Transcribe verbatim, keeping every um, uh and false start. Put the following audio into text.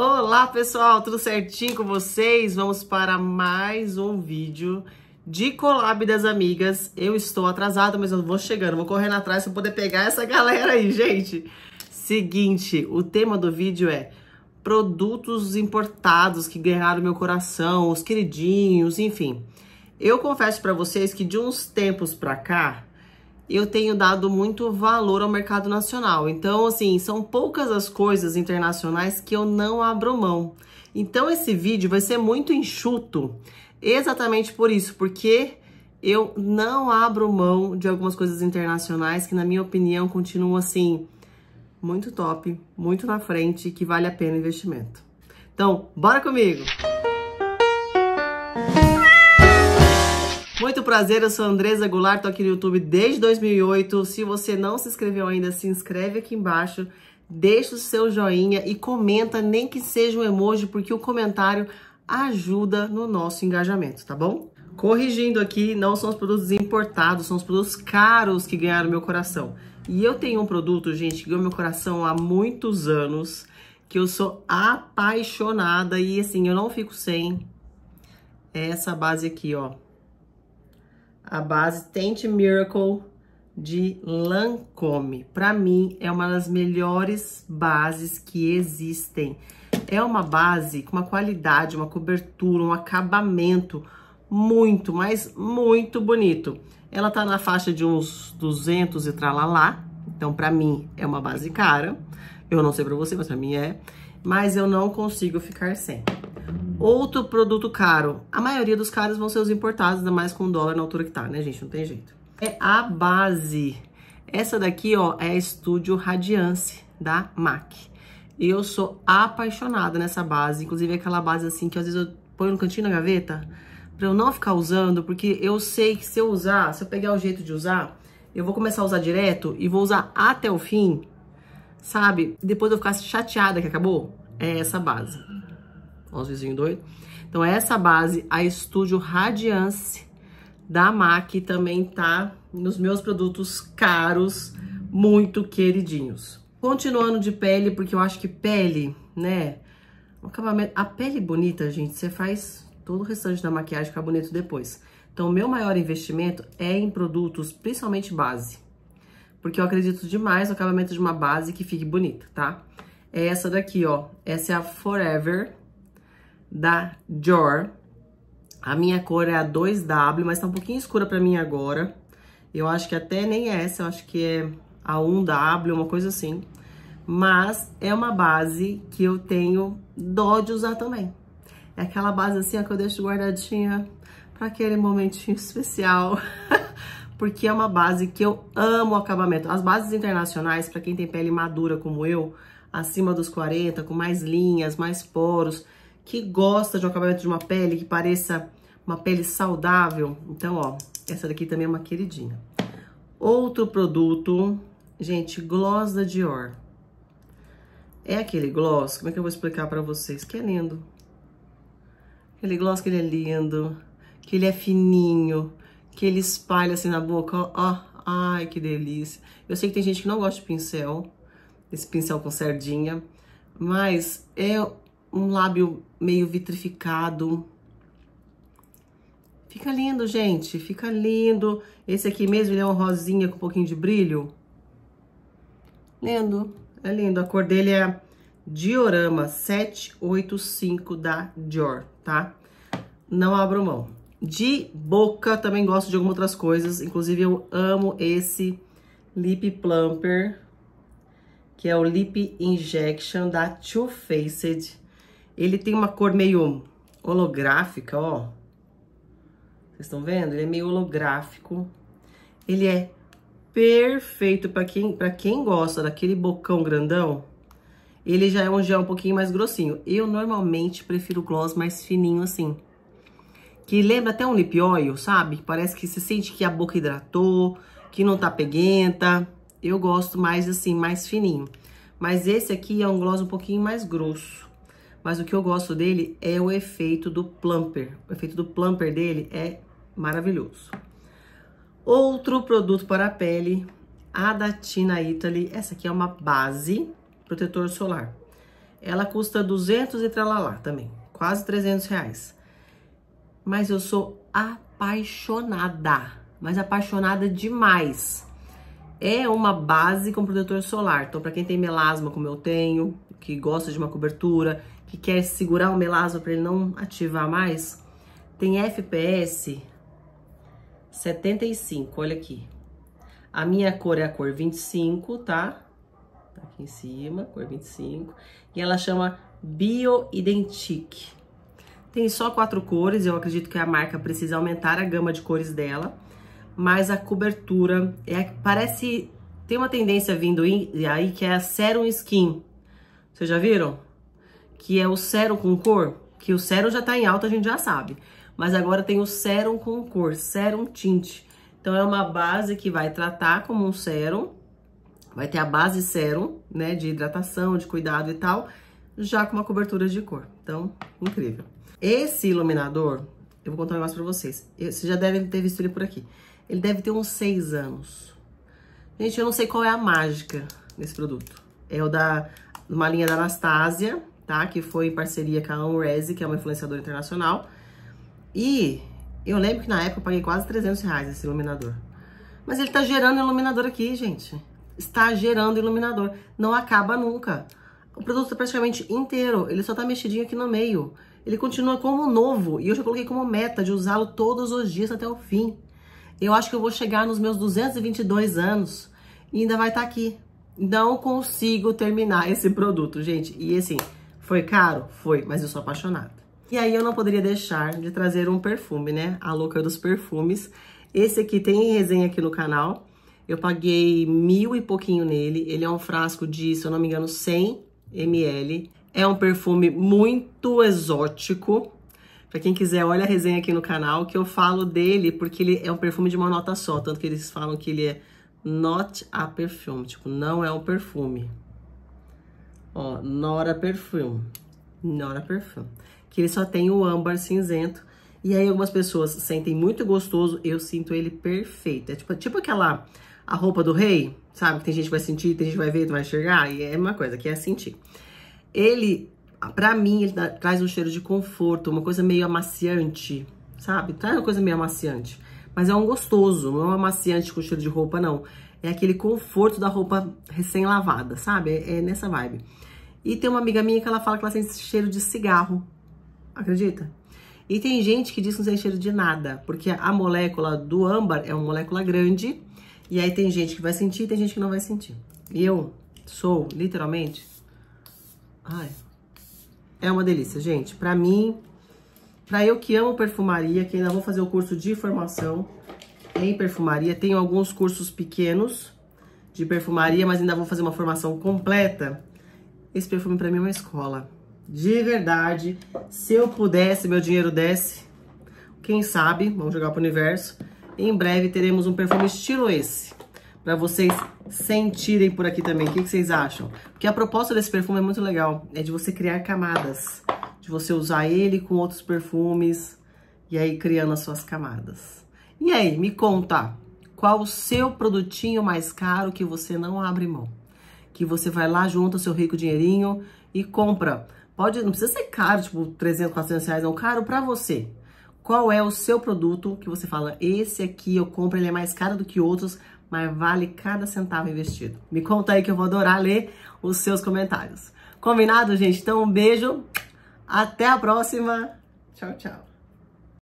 Olá pessoal, tudo certinho com vocês? Vamos para mais um vídeo de collab das amigas. Eu estou atrasada, mas eu vou chegando, vou correndo atrás para poder pegar essa galera aí, gente. Seguinte, o tema do vídeo é produtos importados que ganharam meu coração, os queridinhos, enfim. Eu confesso para vocês que de uns tempos para cá, eu tenho dado muito valor ao mercado nacional. Então, assim, são poucas as coisas internacionais que eu não abro mão. Então, esse vídeo vai ser muito enxuto, exatamente por isso, porque eu não abro mão de algumas coisas internacionais que, na minha opinião, continuam, assim, muito top, muito na frente, que vale a pena o investimento. Então, bora comigo! Muito prazer, eu sou a Andreza Goulart, tô aqui no YouTube desde dois mil e oito. Se você não se inscreveu ainda, se inscreve aqui embaixo, deixa o seu joinha e comenta, nem que seja um emoji, porque o comentário ajuda no nosso engajamento, tá bom? Corrigindo aqui, não são os produtos importados, são os produtos caros que ganharam meu coração. E eu tenho um produto, gente, que ganhou meu coração há muitos anos, que eu sou apaixonada e, assim, eu não fico sem. É essa base aqui, ó. A base Tint Miracle de Lancôme. Pra mim, é uma das melhores bases que existem. É uma base com uma qualidade, uma cobertura, um acabamento muito, mas muito bonito. Ela tá na faixa de uns duzentos e tralalá. Então, pra mim, é uma base cara. Eu não sei pra você, mas pra mim é. Mas eu não consigo ficar sem. Outro produto caro. A maioria dos caros vão ser os importados, ainda mais com o dólar na altura que tá, né, gente? Não tem jeito. É a base. Essa daqui, ó, é a Studio Radiance da MAC. Eu sou apaixonada nessa base. Inclusive, é aquela base, assim, que às vezes eu ponho no cantinho da gaveta pra eu não ficar usando, porque eu sei que se eu usar, se eu pegar o jeito de usar, eu vou começar a usar direto e vou usar até o fim, sabe? Depois eu ficar chateada que acabou. É essa base. Ó, os vizinhos doidos. Então, essa base, a Studio Radiance da MAC, também tá nos meus produtos caros, muito queridinhos. Continuando de pele, porque eu acho que pele, né? O acabamento, a pele bonita, gente, você faz todo o restante da maquiagem ficar bonito depois. Então, o meu maior investimento é em produtos, principalmente base. Porque eu acredito demais no acabamento de uma base que fique bonita, tá? É essa daqui, ó. Essa é a Forever da Dior. A minha cor é a dois W, mas tá um pouquinho escura pra mim agora. Eu acho que até nem é essa, eu acho que é a um W, uma coisa assim. Mas é uma base que eu tenho dó de usar também. É aquela base assim, ó, que eu deixo guardadinha pra aquele momentinho especial. Porque é uma base que eu amo o acabamento. As bases internacionais, pra quem tem pele madura como eu, acima dos quarenta, com mais linhas, mais poros, que gosta de um acabamento de uma pele que pareça uma pele saudável. Então, ó, essa daqui também é uma queridinha. Outro produto, gente, gloss da Dior. É aquele gloss, como é que eu vou explicar pra vocês? Que é lindo. Aquele gloss que ele é lindo, que ele é fininho, que ele espalha assim na boca, ó, ó. Ai, que delícia. Eu sei que tem gente que não gosta de pincel, esse pincel com cerdinha, mas é um lábio meio vitrificado. Fica lindo, gente. Fica lindo. Esse aqui mesmo, ele é um rosinha com um pouquinho de brilho. Lindo. É lindo. A cor dele é Diorama sete oito cinco da Dior, tá? Não abro mão. De boca, também gosto de algumas outras coisas. Inclusive, eu amo esse Lip Plumper, que é o Lip Injection da Too Faced. Ele tem uma cor meio holográfica, ó. Vocês estão vendo? Ele é meio holográfico. Ele é perfeito pra quem, pra quem gosta daquele bocão grandão. Ele já é um gel um pouquinho mais grossinho. Eu normalmente prefiro gloss mais fininho assim. Que lembra até um lip oil, sabe? Parece que você sente que a boca hidratou, que não tá peguenta. Eu gosto mais assim, mais fininho. Mas esse aqui é um gloss um pouquinho mais grosso. Mas o que eu gosto dele é o efeito do plumper. O efeito do plumper dele é maravilhoso. Outro produto para a pele, a Datina Italy. Essa aqui é uma base protetor solar. Ela custa duzentos e tralalá também, quase trezentos reais. Mas eu sou apaixonada, mas apaixonada demais. É uma base com protetor solar. Então, pra quem tem melasma, como eu tenho, que gosta de uma cobertura, que quer segurar o melasma pra ele não ativar mais, tem F P S setenta e cinco, olha aqui. A minha cor é a cor vinte e cinco, tá? Tá aqui em cima, cor vinte e cinco. E ela chama Bioidentique. Tem só quatro cores, eu acredito que a marca precisa aumentar a gama de cores dela. Mas a cobertura é, parece... Tem uma tendência vindo aí que é a Serum Skin. Vocês já viram? Que é o Serum com cor. Que o Serum já tá em alta, a gente já sabe. Mas agora tem o Serum com cor, Serum Tint. Então, é uma base que vai tratar como um sérum, vai ter a base sérum, né, de hidratação, de cuidado e tal, já com uma cobertura de cor. Então, incrível. Esse iluminador, eu vou contar um negócio pra vocês, vocês já devem ter visto ele por aqui. Ele deve ter uns seis anos. Gente, eu não sei qual é a mágica desse produto. É o da, uma linha da Anastasia, tá, que foi em parceria com a Unres, que é uma influenciadora internacional, e... Eu lembro que na época eu paguei quase trezentos reais esse iluminador. Mas ele tá gerando iluminador aqui, gente. Está gerando iluminador. Não acaba nunca. O produto tá praticamente inteiro. Ele só tá mexidinho aqui no meio. Ele continua como novo. E eu já coloquei como meta de usá-lo todos os dias até o fim. Eu acho que eu vou chegar nos meus duzentos e vinte e dois anos. E ainda vai estar aqui. Não consigo terminar esse produto, gente. E assim, foi caro? Foi. Mas eu sou apaixonada. E aí, eu não poderia deixar de trazer um perfume, né? A louca dos perfumes. Esse aqui tem resenha aqui no canal. Eu paguei mil e pouquinho nele. Ele é um frasco de, se eu não me engano, cem mililitros. É um perfume muito exótico. Pra quem quiser, olha a resenha aqui no canal, que eu falo dele, porque ele é um perfume de uma nota só. Tanto que eles falam que ele é not a perfume. Tipo, não é um perfume. Ó, Nora Perfume. Nora Perfume. Que ele só tem o âmbar cinzento. E aí, algumas pessoas sentem muito gostoso. Eu sinto ele perfeito. É tipo, tipo aquela... A roupa do rei, sabe? Tem gente que vai sentir, tem gente que vai ver, tu vai enxergar. E é uma coisa, que é sentir. Ele, pra mim, ele dá, traz um cheiro de conforto. Uma coisa meio amaciante, sabe? Traz uma coisa meio amaciante. Mas é um gostoso. Não é um amaciante com cheiro de roupa, não. É aquele conforto da roupa recém-lavada, sabe? É, é nessa vibe. E tem uma amiga minha que ela fala que ela sente esse cheiro de cigarro. Acredita? E tem gente que diz que não tem cheiro de nada, porque a molécula do âmbar é uma molécula grande, e aí tem gente que vai sentir e tem gente que não vai sentir. E eu sou, literalmente... Ai, é uma delícia, gente. Pra mim, pra eu que amo perfumaria, que ainda vou fazer o curso de formação em perfumaria, tenho alguns cursos pequenos de perfumaria, mas ainda vou fazer uma formação completa. Esse perfume pra mim é uma escola. De verdade, se eu pudesse, meu dinheiro desse, quem sabe, vamos jogar pro universo, em breve teremos um perfume estilo esse, pra vocês sentirem por aqui também. O que, que vocês acham? Porque a proposta desse perfume é muito legal, é de você criar camadas, de você usar ele com outros perfumes, e aí criando as suas camadas. E aí, me conta, qual o seu produtinho mais caro que você não abre mão? Que você vai lá, junta o seu rico dinheirinho e compra. Pode, não precisa ser caro, tipo trezentos, quatrocentos reais, não, caro pra você. Qual é o seu produto que você fala, esse aqui eu compro, ele é mais caro do que outros, mas vale cada centavo investido? Me conta aí que eu vou adorar ler os seus comentários. Combinado, gente? Então, um beijo, até a próxima, tchau, tchau.